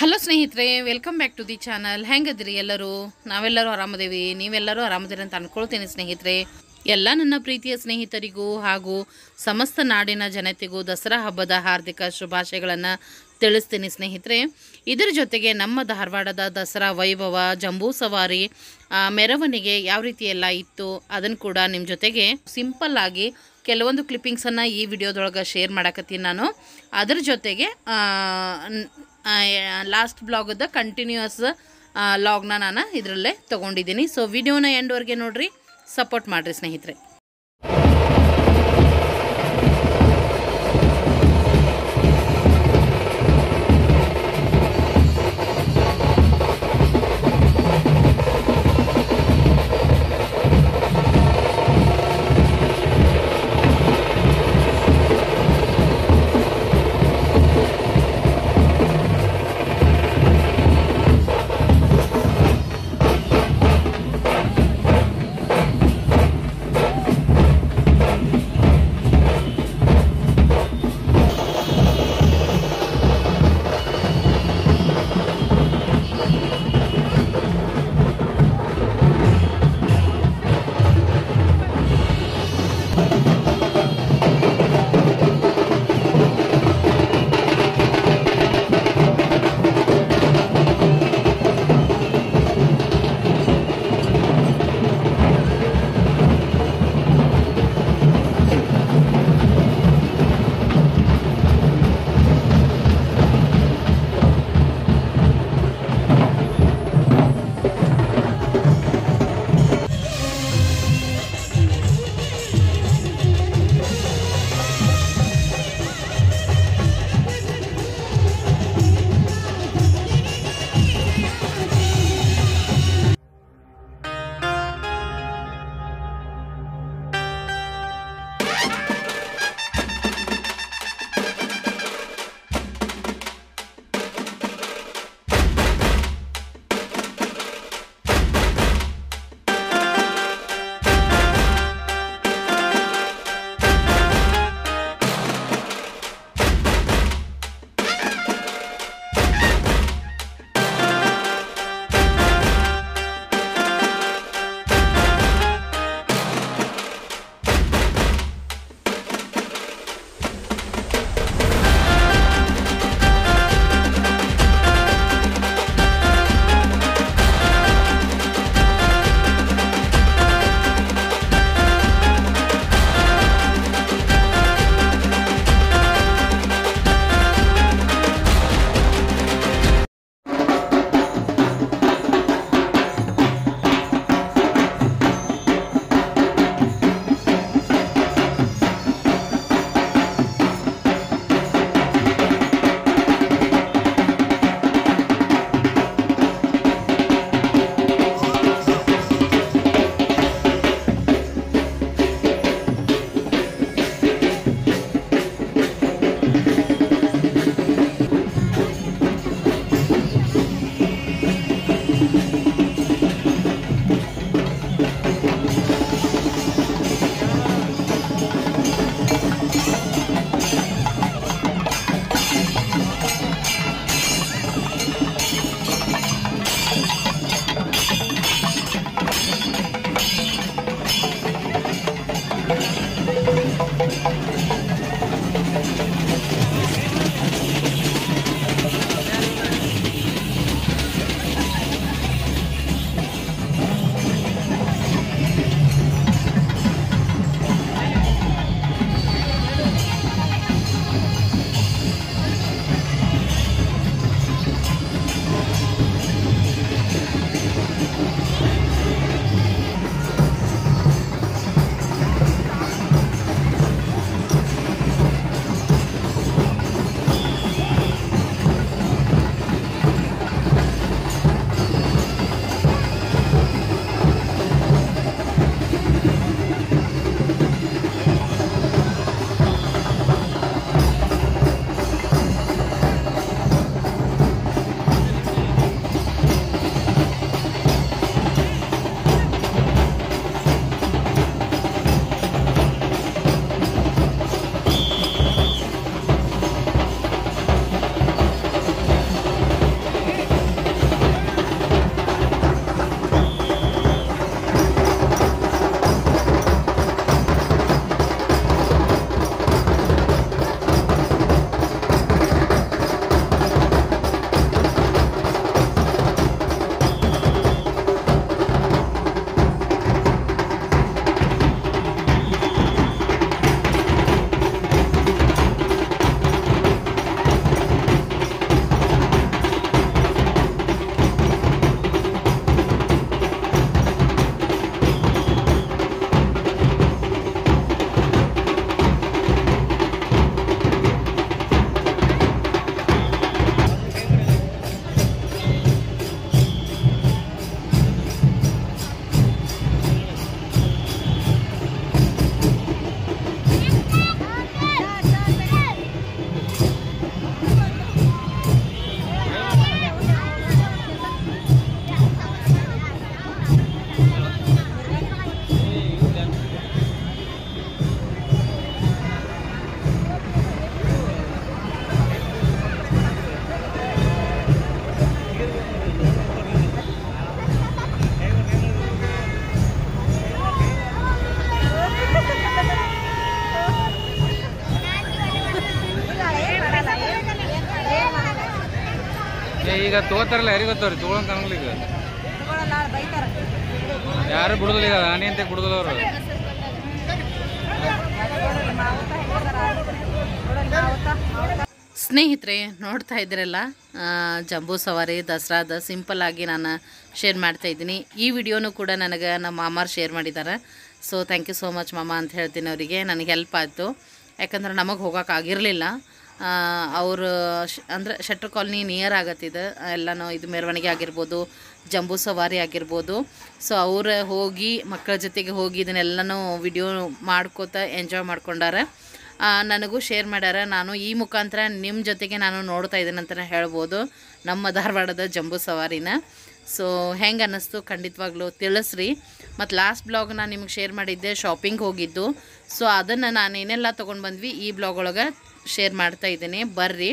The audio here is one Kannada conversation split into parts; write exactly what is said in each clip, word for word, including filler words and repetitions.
ಹಲೋ ಸ್ನೇಹಿತರೆ, welcome back to the channel. ಹೆಂಗದ್ರಿ ಎಲ್ಲರೂ? ನಾವೆಲ್ಲರೂ ಆರಾಮದೇವಿ, ನೀವೆಲ್ಲರೂ ಆರಾಮದಿರಿ ಅಂತ ಅಂದ್ಕೊಳ್ತೀನಿ ಸ್ನೇಹಿತರೆ. ಎಲ್ಲ ನನ್ನ ಪ್ರೀತಿಯ ಸ್ನೇಹಿತರಿಗೂ ಹಾಗೂ ಸಮಸ್ತ ನಾಡಿನ ಜನತೆಗೂ ದಸರಾ ಹಬ್ಬದ ಹಾರ್ದಿಕ ಶುಭಾಶಯಗಳನ್ನು ತಿಳಿಸ್ತೀನಿ ಸ್ನೇಹಿತರೆ. ಇದರ ಜೊತೆಗೆ ನಮ್ಮ ಧಾರವಾಡದ ದಸರಾ ವೈಭವ, ಜಂಬೂ ಸವಾರಿ ಮೆರವಣಿಗೆ ಯಾವ ರೀತಿ ಎಲ್ಲ ಇತ್ತು ಅದನ್ನು ಕೂಡ ನಿಮ್ಮ ಜೊತೆಗೆ ಸಿಂಪಲ್ ಆಗಿ ಕೆಲವೊಂದು ಕ್ಲಿಪ್ಪಿಂಗ್ಸನ್ನು ಈ ವಿಡಿಯೋದೊಳಗೆ ಶೇರ್ ಮಾಡಕತ್ತೀನಿ ನಾನು. ಅದರ ಜೊತೆಗೆ ಲಾಸ್ಟ್ ಬ್ಲಾಗದ ಕಂಟಿನ್ಯೂಯಸ್ ಲಾಗ್ನ ನಾನು ಇದರಲ್ಲೇ ತೊಗೊಂಡಿದ್ದೀನಿ. ಸೊ ವಿಡಿಯೋನ ಎಂಡ್ವರೆಗೆ ನೋಡಿರಿ, ಸಪೋರ್ಟ್ ಮಾಡಿರಿ ಸ್ನೇಹಿತರೆ. ಈಗ ತೋತಾರಲ್ಲ ಯಾರಿಗೆ ಗೊತ್ತವ್ರಿ ತೋಳಂಗೆ ಕಾಣಲಿ ಈಗ ಯಾರು ಬಿಡುದಿಲ್ಲ ಈಗ ನಾನೇ ಅಂತ ಬಿಡುದಿಲ್ಲ ಅವರು ಸ್ನೇಹಿತರೆ ನೋಡ್ತಾ ಇದ್ರಲ್ಲ ಜಂಬೂ ಸವಾರಿ ದಸರಾದ ಸಿಂಪಲ್ ಆಗಿ ನಾನು ಶೇರ್ ಮಾಡ್ತಾ ಇದ್ದೀನಿ ಈ ವಿಡಿಯೋನು ಕೂಡ ನನಗೆ ನಮ್ಮ ಮಾಮಾರು ಶೇರ್ ಮಾಡಿದ್ದಾರೆ so thank you so much ಮಾಮ ಅಂತ ಹೇಳ್ತೀನಿ ಅವರಿಗೆ ನನಗೆ ಹೆಲ್ಪ್ ಆಯಿತು ಯಾಕಂದ್ರೆ ನಮಗೆ ಹೋಗೋಕ್ಕಾಗಿರಲಿಲ್ಲ ಅವರು ಅಂದರೆ ಶೆಟ್ರ್ ಕಾಲೋನಿ ನಿಯರ್ ಆಗತ್ತಿದೆ ಎಲ್ಲನೂ ಇದು ಮೆರವಣಿಗೆ ಆಗಿರ್ಬೋದು ಜಂಬೂ ಸವಾರಿ ಆಗಿರ್ಬೋದು ಸೊ ಅವರು ಹೋಗಿ ಮಕ್ಕಳ ಜೊತೆಗೆ ಹೋಗಿ ಇದನ್ನೆಲ್ಲನೂ ವಿಡಿಯೋ ಮಾಡ್ಕೋತ ಎಂಜಾಯ್ ಮಾಡ್ಕೊಂಡಾರೆ ನನಗೂ ಶೇರ್ ಮಾಡ್ಯಾರ ನಾನು ಈ ಮುಖಾಂತರ ನಿಮ್ಮ ಜೊತೆಗೆ ನಾನು ನೋಡ್ತಾ ಇದ್ದೀನಿ ಅಂತಲೇ ಹೇಳ್ಬೋದು ನಮ್ಮ ಧಾರವಾಡದ ಜಂಬೂ ಸವಾರಿನ ಸೊ ಹೆಂಗೆ ಅನ್ನಿಸ್ತು ಖಂಡಿತವಾಗ್ಲೂ ತಿಳಿಸ್ರಿ ಮತ್ತು ಲಾಸ್ಟ್ ಬ್ಲಾಗ್ ನಾನು ನಿಮ್ಗೆ ಶೇರ್ ಮಾಡಿದ್ದೆ ಶಾಪಿಂಗ್ ಹೋಗಿದ್ದು ಸೊ ಅದನ್ನು ನಾನೇನೆಲ್ಲ ತೊಗೊಂಡು ಬಂದ್ವಿ ಈ ಬ್ಲಾಗ್ ಒಳಗೆ ಶೇರ್ ಮಾಡ್ತಾ ಇದ್ದೀನಿ ಬರ್ರಿ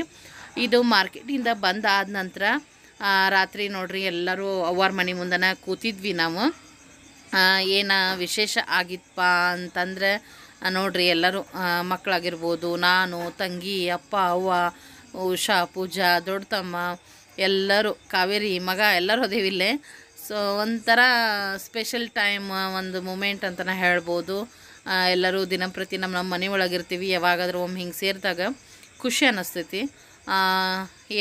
ಇದು ಮಾರ್ಕೆಟಿಂದ ಬಂದಾದ ನಂತರ ರಾತ್ರಿ ನೋಡ್ರಿ ಎಲ್ಲರೂ ಅವ್ವಾರ ಮನೆ ಮುಂದನ ಕೂತಿದ್ವಿ ನಾವು ಏನು ವಿಶೇಷ ಆಗಿತ್ತಪ್ಪ ಅಂತಂದರೆ ನೋಡ್ರಿ ಎಲ್ಲರೂ ಮಕ್ಕಳಾಗಿರ್ಬೋದು ನಾನು ತಂಗಿ ಅಪ್ಪ ಅವ್ವ ಉಷಾ ಪೂಜಾ ದೊಡ್ಡ ತಮ್ಮ ಎಲ್ಲರೂ ಕಾವೇರಿ ಮಗ ಎಲ್ಲರೂ ಅದೇವಿಲ್ಲೇ ಸೊ ಒಂಥರ ಸ್ಪೆಷಲ್ ಟೈಮ್ ಒಂದು ಮೂಮೆಂಟ್ ಅಂತಲೇ ಹೇಳ್ಬೋದು ಎಲ್ಲರೂ ದಿನಂಪ್ರತಿ ನಮ್ಮ ನಮ್ಮ ಮನೆ ಒಳಗಿರ್ತೀವಿ ಯಾವಾಗಾದರೂ ಒಮ್ಮೆ ಹಿಂಗೆ ಸೇರಿದಾಗ ಖುಷಿ ಅನ್ನಿಸ್ತೈತಿ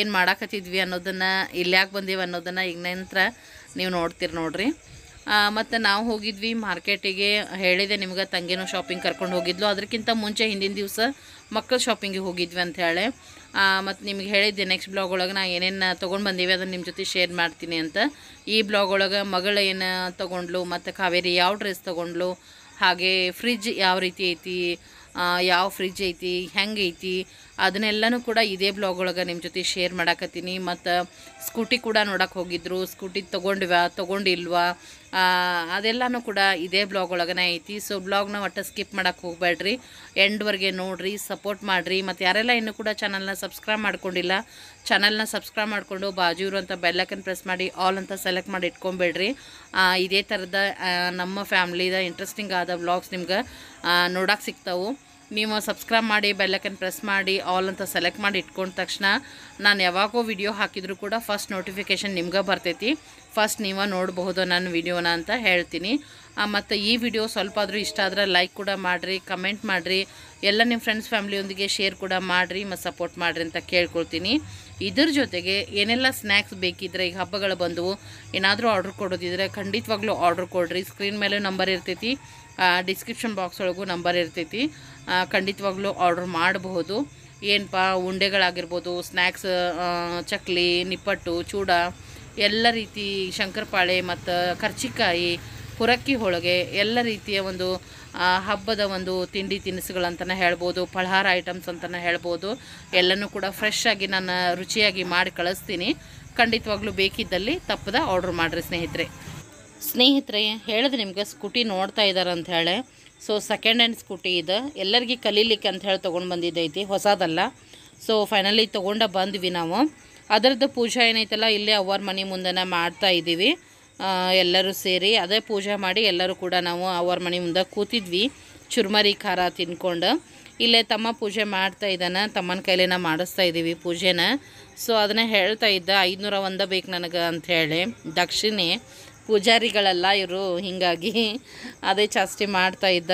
ಏನು ಮಾಡಾಕತ್ತಿದ್ವಿ ಅನ್ನೋದನ್ನು ಇಲ್ಲಿ ಯಾಕೆ ಬಂದೀವಿ ಅನ್ನೋದನ್ನು ಈಗ ನಂತರ ನೀವು ನೋಡ್ತೀರಿ ನೋಡ್ರಿ ಮತ್ತು ನಾವು ಹೋಗಿದ್ವಿ ಮಾರ್ಕೆಟಿಗೆ ಹೇಳಿದೆ ನಿಮ್ಗೆ ತಂಗೇನೋ ಶಾಪಿಂಗ್ ಕರ್ಕೊಂಡು ಹೋಗಿದ್ಲು ಅದಕ್ಕಿಂತ ಮುಂಚೆ ಹಿಂದಿನ ದಿವಸ ಮಕ್ಕಳು ಶಾಪಿಂಗಿಗೆ ಹೋಗಿದ್ವಿ ಅಂತ ಹೇಳಿ ಮತ್ತು ನಿಮ್ಗೆ ಹೇಳಿದ್ದೆ ನೆಕ್ಸ್ಟ್ ಬ್ಲಾಗ್ ಒಳಗೆ ನಾನು ಏನೇನು ತೊಗೊಂಡು ಬಂದೀವಿ ಅದನ್ನು ನಿಮ್ಮ ಜೊತೆ ಶೇರ್ ಮಾಡ್ತೀನಿ ಅಂತ ಈ ಬ್ಲಾಗ್ ಒಳಗೆ ಮಗಳು ಏನು ತೊಗೊಂಡ್ಲು ಮತ್ತು ಕಾವೇರಿ ಯಾವ ಡ್ರೆಸ್ ತೊಗೊಂಡ್ಲು ಹಾಗೆ ಫ್ರಿಜ್ ಯಾವ ರೀತಿ ಐತಿ ಯಾವ ಫ್ರಿಜ್ ಐತಿ ಹೆಂಗೆ ಐತಿ ಅದನ್ನೆಲ್ಲನೂ ಕೂಡ ಇದೇ ಬ್ಲಾಗ್ ಒಳಗೆ ನಿಮ್ಮ ಜೊತೆ ಶೇರ್ ಮಾಡಾಕತ್ತೀನಿ ಮತ್ತು ಸ್ಕೂಟಿ ಕೂಡ ನೋಡೋಕೆ ಹೋಗಿದ್ರು ಸ್ಕೂಟಿ ತೊಗೊಂಡ್ವಾ ತೊಗೊಂಡಿಲ್ವಾ ಅದೆಲ್ಲನೂ ಕೂಡ ಇದೇ ಬ್ಲಾಗ್ ಒಳಗನೇ ಐತಿ ಸೊ ಬ್ಲಾಗ್ನ ಒಟ್ಟು ಸ್ಕಿಪ್ ಮಾಡೋಕ್ಕೆ ಹೋಗಬೇಡ್ರಿ ಎಂಡ್ವರೆಗೆ ನೋಡಿರಿ ಸಪೋರ್ಟ್ ಮಾಡಿರಿ ಮತ್ತು ಯಾರೆಲ್ಲ ಇನ್ನೂ ಕೂಡ ಚಾನಲ್ನ ಸಬ್ಸ್ಕ್ರೈಬ್ ಮಾಡ್ಕೊಂಡಿಲ್ಲ ಚಾನಲ್ನ ಸಬ್ಸ್ಕ್ರೈಬ್ ಮಾಡಿಕೊಂಡು ಬಾಜು ಇರುವಂಥ ಬೆಲ್ಲೈಕನ್ ಪ್ರೆಸ್ ಮಾಡಿ ಆಲ್ ಅಂತ ಸೆಲೆಕ್ಟ್ ಮಾಡಿ ಇಟ್ಕೊಂಬೇಡ್ರಿ ಇದೇ ಥರದ ನಮ್ಮ ಫ್ಯಾಮ್ಲಿದ ಇಂಟ್ರೆಸ್ಟಿಂಗ್ ಆದ ಬ್ಲಾಗ್ಸ್ ನಿಮ್ಗೆ ನೋಡೋಕೆ ಸಿಗ್ತಾವೆ ನೀವು ಸಬ್ಸ್ಕ್ರೈಬ್ ಮಾಡಿ ಬೆಲ್ಲೈಕನ್ ಪ್ರೆಸ್ ಮಾಡಿ ಆಲ್ ಅಂತ ಸೆಲೆಕ್ಟ್ ಮಾಡಿ ಇಟ್ಕೊಂಡ ತಕ್ಷಣ ನಾನು ಯಾವಾಗೋ ವಿಡಿಯೋ ಹಾಕಿದರೂ ಕೂಡ ಫಸ್ಟ್ ನೋಟಿಫಿಕೇಷನ್ ನಿಮ್ಗೆ ಬರ್ತೈತಿ ಫಸ್ಟ್ ನೀವು ನೋಡಬಹುದು ನನ್ನ ವಿಡಿಯೋನ ಅಂತ ಹೇಳ್ತೀನಿ ಮತ್ತು ಈ ವಿಡಿಯೋ ಸ್ವಲ್ಪ ಆದರೂ ಇಷ್ಟ ಆದರೆ ಲೈಕ್ ಕೂಡ ಮಾಡಿರಿ ಕಮೆಂಟ್ ಮಾಡಿರಿ ಎಲ್ಲ ನಿಮ್ಮ ಫ್ರೆಂಡ್ಸ್ ಫ್ಯಾಮ್ಲಿಯೊಂದಿಗೆ ಶೇರ್ ಕೂಡ ಮಾಡಿರಿ ಮತ್ತು ಸಪೋರ್ಟ್ ಮಾಡಿರಿ ಅಂತ ಕೇಳ್ಕೊಳ್ತೀನಿ ಇದ್ರ ಜೊತೆಗೆ ಏನೆಲ್ಲ ಸ್ನ್ಯಾಕ್ಸ್ ಬೇಕಿದ್ರೆ ಈಗ ಹಬ್ಬಗಳು ಬಂದವು ಏನಾದರೂ ಆರ್ಡ್ರ್ ಕೊಡೋದಿದ್ರೆ ಖಂಡಿತವಾಗ್ಲೂ ಆರ್ಡ್ರ್ ಕೊಡಿರಿ ಸ್ಕ್ರೀನ್ ಮೇಲೆ ನಂಬರ್ ಇರ್ತೈತಿ ಡಿಸ್ಕ್ರಿಪ್ಷನ್ ಬಾಕ್ಸ್ ಒಳಗೂ ನಂಬರ್ ಇರ್ತೈತಿ ಖಂಡಿತವಾಗ್ಲೂ ಆರ್ಡ್ರ್ ಮಾಡಬಹುದು ಏನಪ್ಪ ಉಂಡೆಗಳಾಗಿರ್ಬೋದು ಸ್ನ್ಯಾಕ್ಸ್ ಚಕ್ಲಿ ನಿಪ್ಪಟ್ಟು ಚೂಡ ಎಲ್ಲ ರೀತಿ ಶಂಕರಪಾಳೆ ಮತ್ತು ಕರ್ಚಿಕಾಯಿ ಪುರಕ್ಕಿ ಹೋಳಿಗೆ ಎಲ್ಲ ರೀತಿಯ ಒಂದು ಹಬ್ಬದ ಒಂದು ತಿಂಡಿ ತಿನಿಸುಗಳಂತಲೇ ಹೇಳ್ಬೋದು ಫಲಹಾರ ಐಟಮ್ಸ್ ಅಂತಲೇ ಹೇಳ್ಬೋದು ಎಲ್ಲನೂ ಕೂಡ ಫ್ರೆಶ್ ಆಗಿ ನಾನು ರುಚಿಯಾಗಿ ಮಾಡಿ ಕಳಿಸ್ತೀನಿ ಖಂಡಿತವಾಗ್ಲೂ ಬೇಕಿದ್ದಲ್ಲಿ ತಪ್ಪದ ಆರ್ಡ್ರ್ ಮಾಡಿರಿ ಸ್ನೇಹಿತರೆ ಸ್ನೇಹಿತರೆ ಹೇಳಿದ್ರೆ ನಿಮಗೆ ಸ್ಕೂಟಿ ನೋಡ್ತಾ ಇದ್ದಾರೆ ಅಂತ ಹೇಳಿ ಸೊ ಸೆಕೆಂಡ್ ಹ್ಯಾಂಡ್ ಸ್ಕೂಟಿ ಇದೆ ಎಲ್ಲರಿಗೆ ಕಲೀಲಿಕ್ಕೆ ಅಂತ ಹೇಳಿ ತೊಗೊಂಡು ಬಂದಿದ್ದೈತಿ ಹೊಸದಲ್ಲ ಸೊ ಫೈನಲಿ ತೊಗೊಂಡ ಬಂದ್ವಿ ನಾವು ಅದರದ್ದು ಪೂಜೆ ಏನೈತಲ್ಲ ಇಲ್ಲೇ ಅವ್ವಾರ ಮನೆ ಮುಂದೆ ಮಾಡ್ತಾ ಇದ್ದೀವಿ ಎಲ್ಲರೂ ಸೇರಿ ಅದೇ ಪೂಜೆ ಮಾಡಿ ಎಲ್ಲರೂ ಕೂಡ ನಾವು ಅವ್ವಾರ ಮನೆ ಮುಂದೆ ಕೂತಿದ್ವಿ ಚುರ್ಮರಿ ಖಾರ ತಿನ್ಕೊಂಡು ಇಲ್ಲೇ ತಮ್ಮ ಪೂಜೆ ಮಾಡ್ತಾ ಇದ್ದಾನೆ ತಮ್ಮನ ಕೈಲೇನ ಮಾಡಿಸ್ತಾ ಇದ್ದೀವಿ ಪೂಜೆನ ಸೊ ಅದನ್ನೇ ಹೇಳ್ತಾ ಇದ್ದ ಐದುನೂರ ಒಂದು ಬೇಕು ನನಗೆ ಅಂಥೇಳಿ ದಕ್ಷಿಣೆ ಪೂಜಾರಿಗಳೆಲ್ಲ ಇವರು ಹೀಗಾಗಿ ಅದೇ ಚಾಸ್ತಿ ಮಾಡ್ತಾ ಇದ್ದ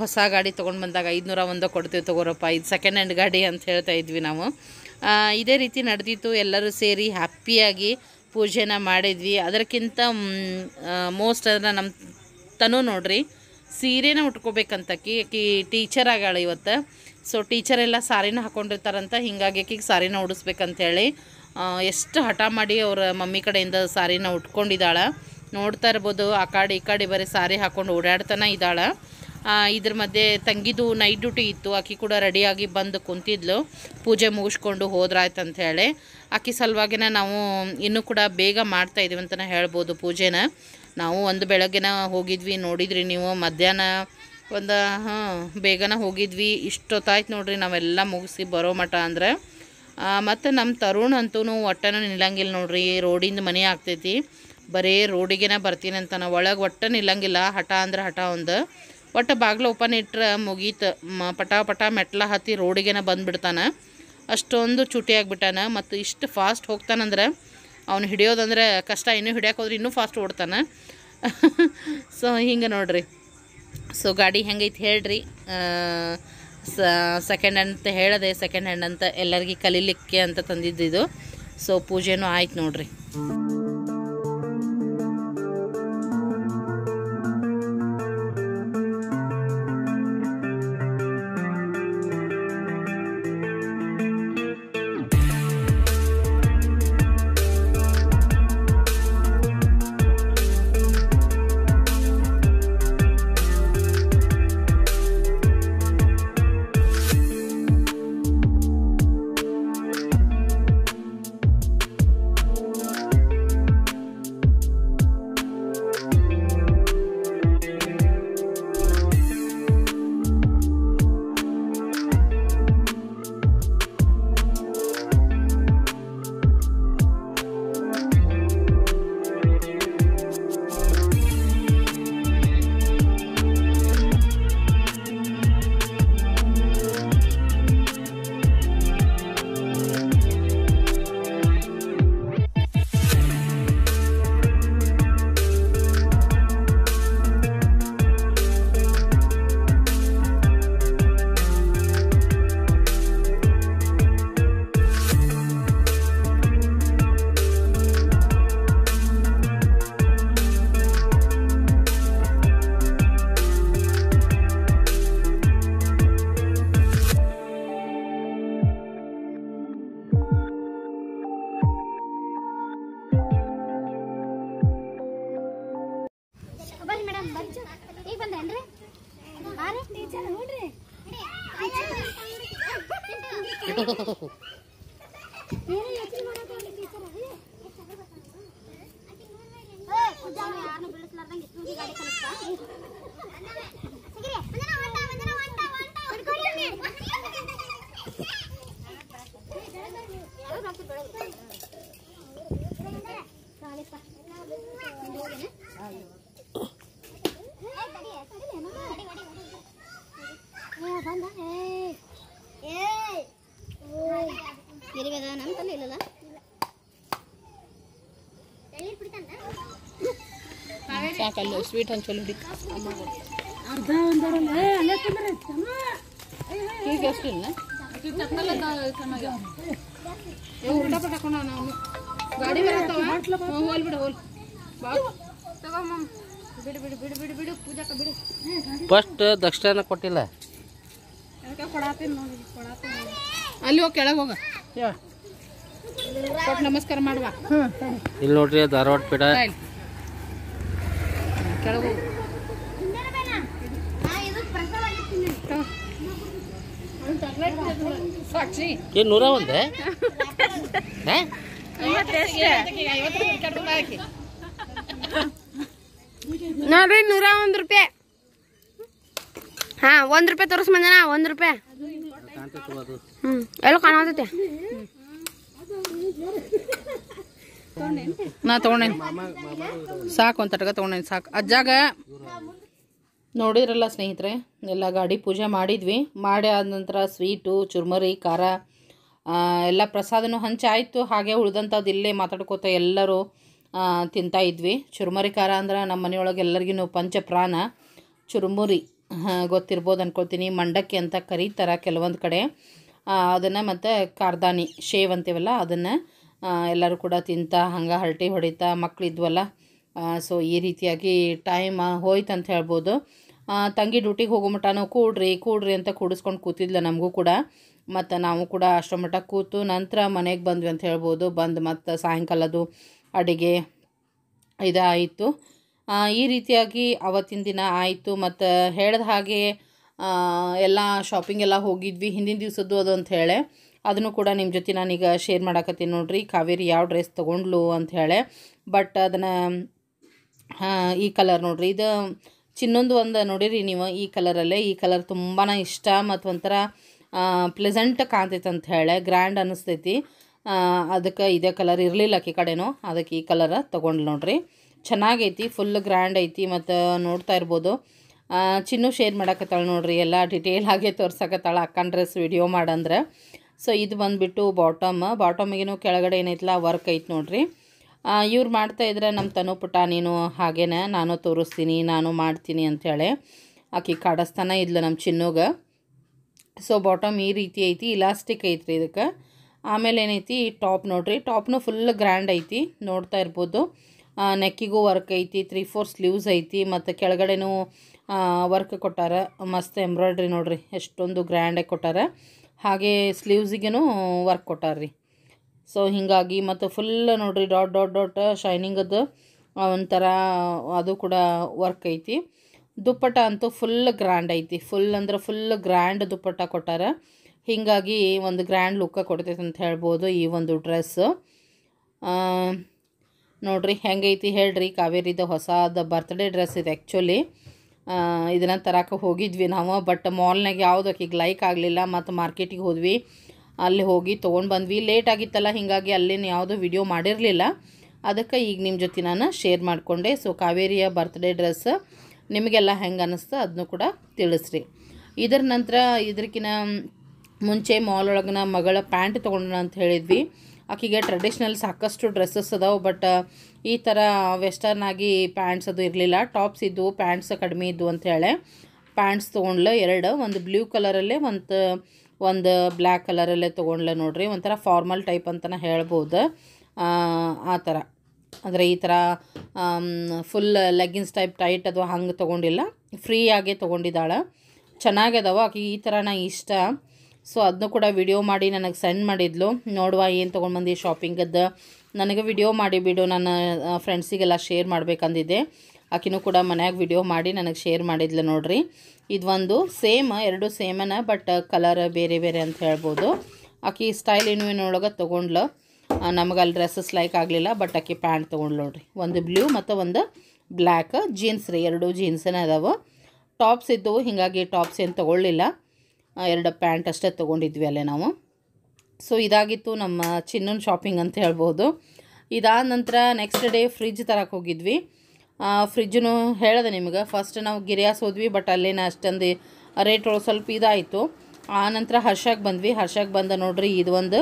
ಹೊಸ ಗಾಡಿ ತೊಗೊಂಡು ಬಂದಾಗ ಐದುನೂರ ಒಂದು ಕೊಡ್ತೀವಿ ತೊಗೋರಪ್ಪ ಇದು ಸೆಕೆಂಡ್ ಹ್ಯಾಂಡ್ ಗಾಡಿ ಅಂತ ಹೇಳ್ತಾ ಇದ್ವಿ ನಾವು ಇದೇ ರೀತಿ ನಡೆದಿತ್ತು ಎಲ್ಲರೂ ಸೇರಿ ಹ್ಯಾಪಿಯಾಗಿ ಪೂಜೆನ ಮಾಡಿದ್ವಿ ಅದಕ್ಕಿಂತ ಮೋಸ್ಟ್ ಅದನ್ನು ನಮ್ಮ ತನೂ ನೋಡ್ರಿ ಸೀರೆನ ಉಟ್ಕೋಬೇಕಂತ ಕಿ ಟೀಚರ್ ಆಗ್ಯಾಳ ಇವತ್ತು ಸೊ ಟೀಚರೆಲ್ಲ ಸಾರಿನ ಹಾಕ್ಕೊಂಡಿರ್ತಾರಂತ ಹೀಗಾಗಿ ಆಕಿಗೆ ಸಾರಿನ ಉಡಿಸ್ಬೇಕಂತೇಳಿ ಎಷ್ಟು ಹಠ ಮಾಡಿ ಅವ್ರ ಮಮ್ಮಿ ಕಡೆಯಿಂದ ಸಾರಿನ ಉಟ್ಕೊಂಡಿದ್ದಾಳೆ ನೋಡ್ತಾ ಇರ್ಬೋದು ಆ ಕಡೆ ಈ ಕಡೆ ಬರೀ ಸಾರಿ ಹಾಕ್ಕೊಂಡು ಓಡಾಡ್ತಾನೆ ಇದ್ದಾಳೆ ಇದ್ರ ಮಧ್ಯೆ ತಂಗಿದು ನೈಟ್ ಡ್ಯೂಟಿ ಇತ್ತು ಆಕೆ ಕೂಡ ರೆಡಿಯಾಗಿ ಬಂದು ಕುಂತಿದ್ಲು ಪೂಜೆ ಮುಗಿಸ್ಕೊಂಡು ಹೋದ್ರಾಯ್ತು ಅಂತ ಹೇಳಿ ಆಕೆ ಸಲುವಾಗಿನ ನಾವು ಇನ್ನೂ ಕೂಡ ಬೇಗ ಮಾಡ್ತಾ ಇದ್ದೀವಿ ಅಂತಲೇ ಹೇಳ್ಬೋದು ಪೂಜೆನ ನಾವು ಒಂದು ಬೆಳಗ್ಗೆನ ಹೋಗಿದ್ವಿ ನೋಡಿದ್ರಿ ನೀವು ಮಧ್ಯಾಹ್ನ ಒಂದು ಹಾಂ ಬೇಗನ ಹೋಗಿದ್ವಿ ಇಷ್ಟೊತ್ತಾಯ್ತು ನೋಡ್ರಿ ನಾವೆಲ್ಲ ಮುಗಿಸಿ ಬರೋ ಮಠ ಅಂದರೆ ಮತ್ತು ನಮ್ಮ ತರುಣ್ ಅಂತೂ ಒಟ್ಟನೂ ನಿಲ್ಲಂಗಿಲ್ಲ ನೋಡ್ರಿ ರೋಡಿಂದ ಮನೆ ಆಗ್ತೈತಿ ಬರೀ ರೋಡಿಗೆನ ಬರ್ತೀನಿ ಅಂತ ನಾವು ಒಳಗೆ ಒಟ್ಟು ನಿಲ್ಲಂಗಿಲ್ಲ ಹಠ ಅಂದ್ರೆ ಹಠ ಒಂದು ಒಟ್ಟು ಬಾಗಿಲು ಓಪನ್ ಇಟ್ಟರೆ ಮುಗೀತು ಪಟ ಪಟ ಮೆಟ್ಲ ಹತ್ತಿ ರೋಡಿಗೆನ ಬಂದುಬಿಡ್ತಾನೆ ಅಷ್ಟೊಂದು ಚುಟಿ ಆಗಿಬಿಟಾನ ಮತ್ತು ಇಷ್ಟು ಫಾಸ್ಟ್ ಹೋಗ್ತಾನಂದ್ರೆ ಅವನು ಹಿಡಿಯೋದಂದ್ರೆ ಕಷ್ಟ, ಇನ್ನೂ ಹಿಡಿಯಕ್ಕೆ ಹೋದ್ರೆ ಇನ್ನೂ ಫಾಸ್ಟ್ ಓಡ್ತಾನೆ. ಸೊ ಹಿಂಗೆ ನೋಡಿರಿ. ಸೊ ಗಾಡಿ ಹೆಂಗೈತೆ ಹೇಳ್ರಿ. ಸೆಕೆಂಡ್ ಹ್ಯಾಂಡ್ ಅಂತ ಹೇಳಿದೆ, ಸೆಕೆಂಡ್ ಹ್ಯಾಂಡ್ ಅಂತ ಎಲ್ಲರಿಗೂ ಕಲೀಲಿಕ್ಕೆ ಅಂತ ತಂದಿದ್ದಿದ್ದು. ಸೊ ಪೂಜೆನೂ ಆಯ್ತು ನೋಡಿರಿ. ಸಾಕಲ್ಲ ಸ್ವೀಟ್ ಹಂಚು ಅರ್ಧ ಈಗ ಅಷ್ಟು ಇಲ್ಲ ಗಾಡಿ ಹೋಲ್ಬಿಡು ಹೋಲ್ ಬಿಡು ಬಿಡು ಬಿಡು ಬಿಡು ಬಿಡು ಪೂಜಾಕ ಬಿಡು. ಫಸ್ಟ್ ದಕ್ಷಿಣ ಕೊಟ್ಟಿಲ್ಲ ಅಲ್ಲಿ ಹೋಗಿ ಕೆಳಗೆ ಹೋಗ ನಮಸ್ಕಾರ ಮಾಡುವ. ಇಲ್ಲಿ ನೋಡ್ರಿ ಧಾರವಾಡ ಪೀಠ ಕೆಳಗೆ ಸಾಕ್ಷಿ ಏನು ನೂರ ಒಂದೇ ನೋಡ್ರಿ ನೂರ ಒಂದು ರೂಪಾಯಿ. ಹಾ ಒಂದ್ ರೂಪಾಯಿ ತೋರಿಸ್ ಮಂದನ ಒಂದ್ ರೂಪಾಯಿ ಹ್ಞೂ ಎಲ್ಲ ಕಾಣತೈತೆ ನಾ ತೊಗೊಂಡೇನು ಸಾಕು ಒಂದು ತಟಗ ತೊಗೊಂಡೇನು ಸಾಕು ಅಜ್ಜಾಗ. ನೋಡಿದ್ರಲ್ಲ ಸ್ನೇಹಿತರೆ, ಎಲ್ಲ ಗಾಡಿ ಪೂಜೆ ಮಾಡಿದ್ವಿ. ಮಾಡಿ ಆದ ನಂತರ ಸ್ವೀಟು ಚುರ್ಮರಿ ಖಾರ ಎಲ್ಲ ಪ್ರಸಾದನೂ ಹಂಚಾಯಿತು. ಹಾಗೆ ಉಳಿದಂಥದ್ದು ಇಲ್ಲೇ ಮಾತಾಡ್ಕೋತ ಎಲ್ಲರೂ ತಿಂತಾ ಇದ್ವಿ. ಚುರ್ಮರಿ ಖಾರ ಅಂದ್ರೆ ನಮ್ಮ ಮನೆಯೊಳಗೆ ಎಲ್ಲರಿಗೂ ಪಂಚ ಪ್ರಾಣ. ಚುರುಮುರಿ ಗೊತ್ತಿರ್ಬೋದು ಅಂದ್ಕೊಳ್ತೀನಿ, ಮಂಡಕ್ಕಿ ಅಂತ ಕರೀತಾರೆ ಕೆಲವೊಂದು ಕಡೆ. ಅದನ್ನು ಮತ್ತು ಕಾರ್ದಾನಿ ಶೇವ್ ಅಂತೀವಲ್ಲ ಅದನ್ನು ಎಲ್ಲರೂ ಕೂಡ ತಿಂತಾ ಹಂಗೆ ಹರಟೆ ಹೊಡಿತಾ ಮಕ್ಕಳಿದ್ವಲ್ಲ. ಸೊ ಈ ರೀತಿಯಾಗಿ ಟೈಮ್ ಹೋಯ್ತಂತ ಹೇಳ್ಬೋದು. ತಂಗಿ ಡ್ಯೂಟಿಗೆ ಹೋಗೋ ಮಟ್ಟನೂ ಕೂಡ್ರಿ ಕೂಡ್ರಿ ಅಂತ ಕೂಡಿಸ್ಕೊಂಡು ಕೂತಿದ್ಲ ನಮಗೂ ಕೂಡ. ಮತ್ತು ನಾವು ಕೂಡ ಅಷ್ಟರ ಮಟ್ಟ ಕೂತು ನಂತರ ಮನೆಗೆ ಬಂದ್ವಿ ಅಂತ ಹೇಳ್ಬೋದು. ಬಂದು ಮತ್ತು ಸಾಯಂಕಾಲದ್ದು ಅಡುಗೆ ಇದಾಯಿತು. ಈ ರೀತಿಯಾಗಿ ಅವತ್ತಿನ ದಿನ ಆಯಿತು. ಮತ್ತು ಹೇಳಿದ ಹಾಗೆ ಎಲ್ಲ ಶಾಪಿಂಗ್ ಎಲ್ಲ ಹೋಗಿದ್ವಿ ಹಿಂದಿನ ದಿವಸದ್ದು ಅದು ಅಂತ ಹೇಳಿ. ಅದನ್ನು ಕೂಡ ನಿಮ್ಮ ಜೊತೆ ನಾನೀಗ ಶೇರ್ ಮಾಡಕತ್ತೀನಿ ನೋಡ್ರಿ. ಕಾವೇರಿ ಯಾವ ಡ್ರೆಸ್ ತೊಗೊಂಡ್ಲು ಅಂಥೇಳೆ. ಬಟ್ ಅದನ್ನು ಈ ಕಲರ್ ನೋಡ್ರಿ, ಇದು ಚಿನ್ನೊಂದು ಒಂದು ನೋಡಿರಿ ನೀವು ಈ ಕಲರಲ್ಲೇ. ಈ ಕಲರ್ ತುಂಬಾ ಇಷ್ಟ ಮತ್ತು ಒಂಥರ ಪ್ಲೆಸೆಂಟ್ ಕಾಣ್ತೈತೆ ಅಂತ ಹೇಳಿ, ಗ್ರ್ಯಾಂಡ್ ಅನ್ನಿಸ್ತೈತಿ. ಅದಕ್ಕೆ ಇದೇ ಕಲರ್ ಇರಲಿಲ್ಲ ಈ ಕಡೆನೂ, ಅದಕ್ಕೆ ಈ ಕಲರ್ ತೊಗೊಂಡು ನೋಡ್ರಿ. ಚೆನ್ನಾಗೈತಿ, ಫುಲ್ ಗ್ರ್ಯಾಂಡ್ ಐತಿ. ಮತ್ತು ನೋಡ್ತಾ ಇರ್ಬೋದು ಚಿನ್ನು ಶೇರ್ ಮಾಡಕತ್ತಾಳೆ ನೋಡ್ರಿ, ಎಲ್ಲ ಡಿಟೇಲ್ ಆಗೇ ತೋರ್ಸಕತ್ತಾಳೆ ಅಕ್ಕನ ಡ್ರೆಸ್ ವಿಡಿಯೋ ಮಾಡಂದ್ರೆ. So idu bandu bottom bottom genu kelagade enaitla work ait nodri iವರು ಮಾಡ್ತಾ ಇದ್ರೆ ನಮ್ಮ ತನುಪುಟ ನೀನು ಹಾಗೇನ ನಾನು ತೋರಿಸ್ತೀನಿ ನಾನು ಮಾಡ್ತೀನಿ ಅಂತ ಹೇಳಿ ಆಕಿ ಕಾಡಸ್ತನ ಇದ್ಲು ನಮ್ಮ ಚಿನ್ನೋಗ ಸೋ ಬಾಟಮ್ ಈ ರೀತಿ ಐತಿ ಇಲಾಸ್ಟಿಕ್ ಐತ್ರಿ ಇದಕ್ಕೆ ಆಮೇಲೆ ಏನೈತಿ ಟಾಪ್ ನೋಡ್ರಿ ಟಾಪ್ ನ ಫುಲ್ ಗ್ರ್ಯಾಂಡ್ ಐತಿ ನೋಡ್ತಾ ಇರಬಹುದು ನೆಕ್ಕಿಗೂ ವರ್ಕ್ ಐತಿ three four ಸ್ಲೀವ್ಸ್ ಐತಿ ಮತ್ತೆ ಕೆಳಗಡೆನೂ ವರ್ಕ್ ಕೊಟ್ಟಾರ ಮಸ್ತ್ ಎಂಬ್ರಾಯ್ಡರಿ ನೋಡ್ರಿ ಎಷ್ಟೊಂದು ಗ್ರ್ಯಾಂಡ್ ಆಗಿ ಕೊಟ್ಟಾರ ಹಾಗೆ ಸ್ಲೀವ್ಸ್ ಗೆನೂ ವರ್ಕ್ ಕೊಟ್ಟಾರ್ರಿ So, hingagi matte full nodri dot dot dot shining adu ontara adu kuda work aiti dupatta antu full grand aiti full andre full grand dupatta kotara hingagi ondu grand look kodutete anta helabodu ee ondu dress nodri henge aiti helri Kaveri da hosa da birthday dress id actually idana taraka hogidvi navu but mall nage yavudaki like aglilla matte market ge hodvi ಅಲ್ಲಿ ಹೋಗಿ ತಗೊಂಡ ಬಂದ್ವಿ ಲೇಟ್ ಆಗಿತ್ತಲ್ಲ ಹಿಂಗಾಗಿ ಅಲ್ಲೇನ ಯಾವುದು ವಿಡಿಯೋ ಮಾಡಿರಲಿಲ್ಲ ಅದಕ್ಕೆ ಈಗ ನಿಮ್ಮ ಜೊತೆ ನಾನು ಶೇರ್ ಮಾಡ್ಕೊಂಡೆ ಸೋ ಕಾವೇರಿಯ ಬರ್ತ್ಡೇ ಡ್ರೆಸ್ ನಿಮಗೆಲ್ಲ ಹೆಂಗ ಅನಿಸ್ತ ಅದನ್ನು ಕೂಡ ತಿಳಿಸ್ರಿ ಇದರ ನಂತರ ಇದರಕಿನ ಮುಂಚೆ ಮಾಲ್ ಒಳಗನ ಮಗಳ ಪ್ಯಾಂಟ್ ತಗೊಂಡನ ಅಂತ ಹೇಳಿದ್ವಿ ಆಕಿಗೆ ಟ್ರೆಡಿಷನಲ್ ಸಾಕಷ್ಟು ಡ್ರೆಸ್ಸಸ್ ಅದಾವ ಬಟ್ ಈ ತರ ವೆಸ್ಟರ್ನ್ ಆಗಿ ಪ್ಯಾಂಟ್ಸ್ ಅದು ಇರಲಿಲ್ಲ ಟಾಪ್ಸ್ ಇದ್ದು ಪ್ಯಾಂಟ್ಸ್ ಕಡಿಮೆ ಇದ್ದು ಅಂತ ಹೇಳೆ ಪ್ಯಾಂಟ್ಸ್ ತಗೊಂಡ್ಲ ಎರಡು ಒಂದು ಬ್ಲೂ ಕಲರ್ ಅಲ್ಲೇ ಒಂದು One the black color alle tagondla nodri ontara formal type antana helabodu aa tara andre ee tara full leggings type tight adu hang tagondilla free age tagondidala chanage adava aki ee tara na ishta so adnu kuda video maadi nanage send madidlu nodwa yen tagond bandi shopping adda nanage video maadi bidu nana friends igella share madbekandide ಆಕಿನೂ ಕೂಡ ಮನೆಯಾಗ ವಿಡಿಯೋ ಮಾಡಿ ನನಗೆ ಶೇರ್ ಮಾಡಿದ್ಲು ನೋಡ್ರಿ ಇದು ಒಂದು ಸೇಮ್ ಎರಡು ಸೇಮನ ಬಟ್ ಕಲರ್ ಬೇರೆ ಬೇರೆ ಅಂತ ಹೇಳಬಹುದು ಆಕಿ ಸ್ಟೈಲ್ ಇನ್ವೇನ್ ಒಳಗ ತಗೊಂಡ್ಲು ನಮಗೆ ಅಲ್ಲಿ ಡ್ರೆಸ್ಸಸ್ ಲೈಕ್ ಆಗಲಿಲ್ಲ ಬಟ್ ಆಕಿ ಪ್ಯಾಂಟ್ ತಗೊಂಡ್ಲು ನೋಡ್ರಿ ಒಂದು ಬ್ಲೂ ಮತ್ತು ಒಂದು ಬ್ಲಾಕ್ ಜೀನ್ಸ್ ರೀ ಎರಡು ಜೀನ್ಸ್ ಏನ ಅದಾವ ಟಾಪ್ಸ್ ಇದ್ದವು ಹಿಂಗಾಗಿ ಟಾಪ್ಸ್ ಏನು ತಗೊಳ್ಳಲಿಲ್ಲ ಎರಡು ಪ್ಯಾಂಟ್ ಅಷ್ಟೇ ತಗೊಂಡಿದ್ವಿ ಅಲ್ಲೇ ನಾವು ಸೋ ಇದಾಗಿತ್ತು ನಮ್ಮ ಚಿನ್ನನ್ ಶಾಪಿಂಗ್ ಅಂತ ಹೇಳಬಹುದು ಇದಾದ ನಂತರ ನೆಕ್ಸ್ಟ್ ಡೇ ಫ್ರಿಜ್ ತರಕ ಹೋಗಿದ್ವಿ ಫ್ರಿಜ್ ನು ಹೇಳಿದೆ ನಿಮಗೆ ಫಸ್ಟ್ ನಾವು ಗಿರಿಯಾಸ್ ಹೋದ್ವಿ ಬಟ್ ಅಲ್ಲೇನ ಅಷ್ಟೊಂದು ರೇಟ್ ಸ್ವಲ್ಪ ಇದಾಯಿತು ಆ ನಂತರ ಹರ್ಷಕ್ಕೆ ಬಂದ್ವಿ ಹರ್ಷಕ್ಕೆ ಬಂದ ನೋಡ್ರಿ ಇದು ಒಂದು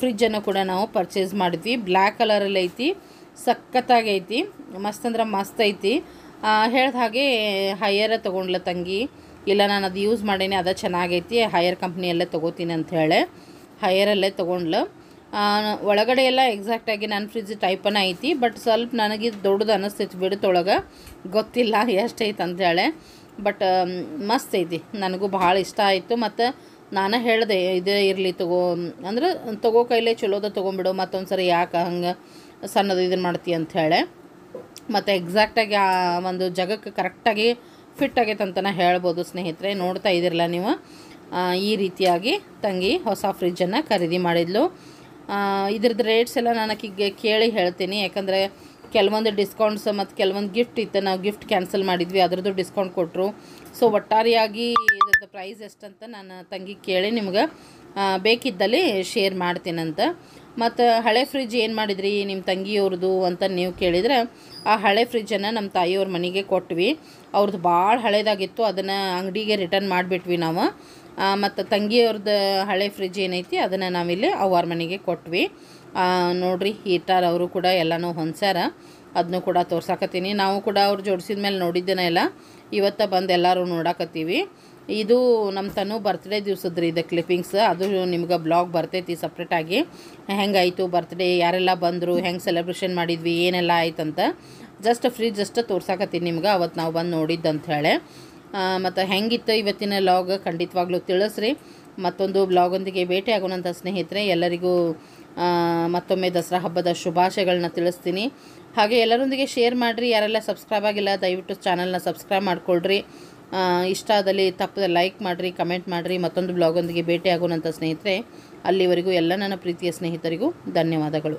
ಫ್ರಿಜ್ ಅನ್ನು ಕೂಡ ನಾವು ಪರ್ಚೇಸ್ ಮಾಡಿದ್ವಿ ಬ್ಲಾಕ್ ಕಲರ್ ಅಲ್ಲಿ ಐತಿ ಸಕ್ಕತ್ತಾಗಿ ಐತಿ ಮಸ್ತ್ ಅಂದ್ರೆ ಮಸ್ತ್ ಐತಿ ಹೇಳಿದ ಹಾಗೆ ಹೈಯರ್ ತಗೊಂಡ್ಲ ತಂಗಿ ಇಲ್ಲ ನಾನು ಅದು ಯೂಸ್ ಮಾಡೇನಿ ಅದ ಚೆನ್ನಾಗೈತಿ ಹೈಯರ್ ಕಂಪನಿ ಅಲ್ಲೇ ತಗೋತೀನಿ ಅಂತ ಹೇಳೆ ಹೈಯರ್ ಅಲ್ಲೇ ತಗೊಂಡ್ಲ ಒಳಗಡೆ ಎಲ್ಲ ಎಕ್ಸಾಕ್ಟ್ ಆಗಿ ನನ್ನ ಫ್ರಿಜ್ ಟೈಪನ ಐತಿ ಬಟ್ ಸ್ವಲ್ಪ ನನಗೆ ದೊಡ್ಡದು ಅನಿಸ್ತಿತ್ತು ಬಿಡತೊಳಗೆ ಗೊತ್ತಿಲ್ಲ ಎಷ್ಟು ಐತೆ ಅಂತ ಹೇಳೆ ಬಟ್ ಮಸ್ತ್ ಐತಿ ನನಗೂ ಭಾಳ ಇಷ್ಟ ಆಯಿತು ಮತ್ತು ನಾನು ಹೇಳಿದೆ ಇದೇ ಇರಲಿ ತಗೋ ಅಂದ್ರೆ ತಗೋ ಕೈಲೇ ಚಲೋದ ತೊಗೊಂಬಿಡು ಮತ್ತೊಂದು ಸರಿ ಯಾಕೆ ಹಂಗೆ ಸಣ್ಣದು ಇದನ್ನು ಮಾಡ್ತೀಯ ಅಂತ ಹೇಳೆ ಮತ್ತು ಎಕ್ಸಾಕ್ಟಾಗಿ ಆ ಒಂದು ಜಾಗಕ್ಕೆ ಕರೆಕ್ಟಾಗಿ ಫಿಟ್ ಆಗೈತೆ ಅಂತಲೇ ಹೇಳ್ಬೋದು ಸ್ನೇಹಿತರೆ ನೋಡ್ತಾ ಇದ್ದೀರಲ್ಲ ನೀವು ಈ ರೀತಿಯಾಗಿ ತಂಗಿ ಹೊಸ ಫ್ರಿಜ್ಜನ್ನು ಖರೀದಿ ಮಾಡಿದ್ಲು ಇದರದ ರೇಟ್ಸ್ ಎಲ್ಲ ನಾನು ಆಕಿಗೆ ಕೇಳಿ ಹೇಳ್ತೀನಿ ಯಾಕಂದರೆ ಕೆಲವೊಂದು ಡಿಸ್ಕೌಂಟ್ಸ್ ಮತ್ತು ಕೆಲವೊಂದು ಗಿಫ್ಟ್ ಇತ್ತು ನಾವು ಗಿಫ್ಟ್ ಕ್ಯಾನ್ಸಲ್ ಮಾಡಿದ್ವಿ ಅದರದ್ದು ಡಿಸ್ಕೌಂಟ್ ಕೊಟ್ಟರು ಸೊ ಒಟ್ಟಾರೆಯಾಗಿ ಇದರದ ಪ್ರೈಸ್ ಎಷ್ಟಂತ ನಾನು ತಂಗಿ ಕೇಳಿ ನಿಮ್ಗೆ ಬೇಕಿದ್ದಲ್ಲಿ ಶೇರ್ ಮಾಡ್ತೀನಂತ ಮತ್ತು ಹಳೆ ಫ್ರಿಜ್ ಏನು ಮಾಡಿದ್ರಿ ನಿಮ್ಮ ತಂಗಿಯವ್ರದ್ದು ಅಂತ ನೀವು ಕೇಳಿದರೆ ಆ ಹಳೆ ಫ್ರಿಜ್ಜನ್ನು ನಮ್ಮ ತಾಯಿಯವ್ರ ಮನೆಗೆ ಕೊಟ್ವಿ ಅವ್ರದ್ದು ಭಾಳ ಹಳೇದಾಗಿತ್ತು ಅದನ್ನು ಅಂಗಡಿಗೆ ರಿಟರ್ನ್ ಮಾಡಿಬಿಟ್ವಿ ನಾವು ಮತ್ತು ತಂಗಿಯವ್ರದ್ದು ಹಳೆ ಫ್ರಿಜ್ ಏನೈತಿ ಅದನ್ನು ನಾವಿಲ್ಲಿ ಅವ್ರ ಮನೆಗೆ ಕೊಟ್ವಿ ನೋಡ್ರಿ ಹೀಟರ್ ಅವರು ಕೂಡ ಎಲ್ಲನೂ ಹೊಂದ್ಸಾರ ಅದನ್ನು ಕೂಡ ತೋರ್ಸಾಕತ್ತೀನಿ ನಾವು ಕೂಡ ಅವ್ರು ಜೋಡಿಸಿದ ಮೇಲೆ ನೋಡಿದ್ದೇನೆ ಎಲ್ಲ ಇವತ್ತು ಬಂದು ಎಲ್ಲರೂ ನೋಡಾಕತ್ತೀವಿ ಇದು ನಮ್ಮ ತನು ಬರ್ತ್ಡೇ ದಿವಸದ್ರಿ ಇದು ಕ್ಲಿಪ್ಪಿಂಗ್ಸ್ ಅದು ನಿಮ್ಗೆ ಬ್ಲಾಗ್ ಬರ್ತೈತಿ ಸಪ್ರೇಟಾಗಿ ಹೆಂಗಾಯಿತು ಬರ್ತ್ಡೇ ಯಾರೆಲ್ಲ ಬಂದರು ಹೆಂಗೆ ಸೆಲೆಬ್ರೇಷನ್ ಮಾಡಿದ್ವಿ ಏನೆಲ್ಲ ಆಯ್ತಂತ ಜಸ್ಟ್ ಫ್ರಿಜ್ ಅಷ್ಟೇ ತೋರ್ಸಾಕತ್ತೀನಿ ನಿಮ್ಗೆ ಅವತ್ತು ನಾವು ಬಂದು ನೋಡಿದ್ದಂತ ಹೇಳಿ ಮತ್ತು ಹೆಂಗಿತ್ತು ಇವತ್ತಿನ ವ್ಲಾಗ್ ಖಂಡಿತವಾಗ್ಲೂ ತಿಳಿಸ್ರಿ ಮತ್ತೊಂದು ವ್ಲಾಗ್ನೊಂದಿಗೆ ಭೇಟಿ ಆಗೋಣಂತ ಸ್ನೇಹಿತರೆ ಎಲ್ಲರಿಗೂ ಮತ್ತೊಮ್ಮೆ ದಸರಾ ಹಬ್ಬದ ಶುಭಾಶಯಗಳನ್ನ ತಿಳಿಸ್ತೀನಿ ಹಾಗೆ ಎಲ್ಲರೊಂದಿಗೆ ಶೇರ್ ಮಾಡಿರಿ ಯಾರೆಲ್ಲ ಸಬ್ಸ್ಕ್ರೈಬ್ ಆಗಿಲ್ಲ ದಯವಿಟ್ಟು ಚಾನಲ್ನ ಸಬ್ಸ್ಕ್ರೈಬ್ ಮಾಡಿಕೊಳ್ಳ್ರಿ ಇಷ್ಟ ಆದಲ್ಲಿ ತಪ್ಪದೆ ಲೈಕ್ ಮಾಡಿರಿ ಕಮೆಂಟ್ ಮಾಡಿರಿ ಮತ್ತೊಂದು ವ್ಲಾಗ್ನೊಂದಿಗೆ ಭೇಟಿ ಆಗೋಣಂತ ಸ್ನೇಹಿತರೆ ಅಲ್ಲಿವರೆಗೂ ಎಲ್ಲ ನನ್ನ ಪ್ರೀತಿಯ ಸ್ನೇಹಿತರಿಗೂ ಧನ್ಯವಾದಗಳು